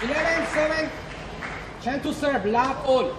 11-7, chance to serve, love all.